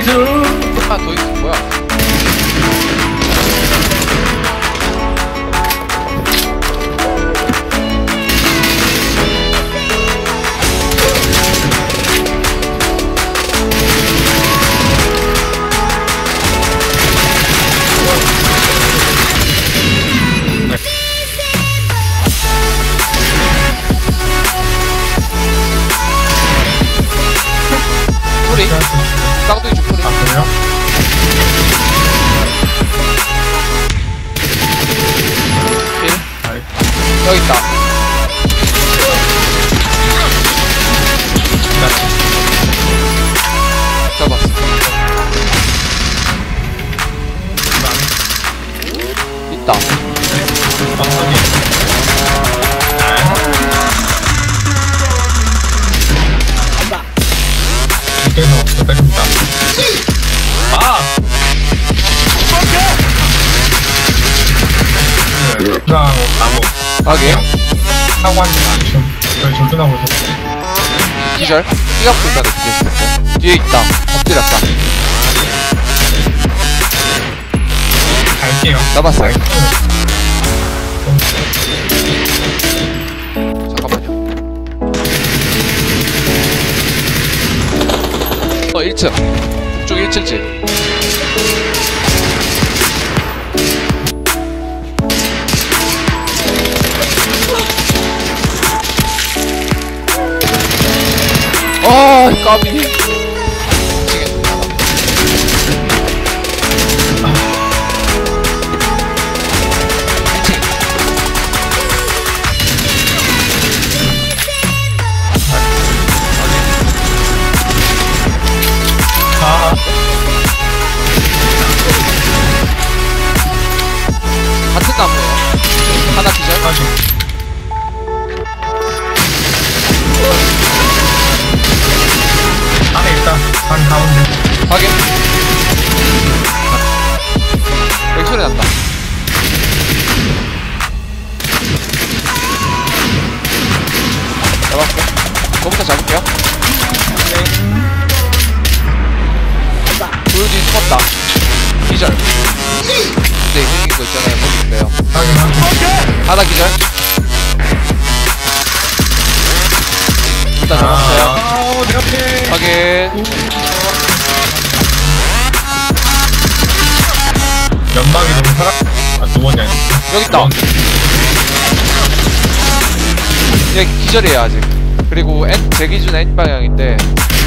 나이스. 하나 더 있어. 뭐야? 쌍둥이 죽소리. 아, 그래요? 여기 있다. 잡았어. 있다. 이렇게 빼줍니다. 아! 나무, 나무. 아, 그래요? 하고 하는 건 아니죠. 저희 조준하고 있었어요. 기절? 삐갖고 있다가 기절시켰어요. 뒤에 있다. 엎드렸다. 갈게요. 잡았어요. 잠깐만요. 1층 북쪽 1층집 아 까비 같은 나무에요. 하나 기절. 안에 있다. 반 가운데. 확인. 여기 소리 난다. 잡았고. 거부터 잡을게요. 돌진 숨었다. 기절. 네, 생긴 거 있잖아요. 거기 있어요. 하나 기절. 일단 잡았어요. 아우, 내 앞에. 확인. 연막이 너무 살아. 아, 두 번이 아니야. 여기 있다. 얘 기절이에요, 아직. 그리고 N, 제 기준 N 방향인데.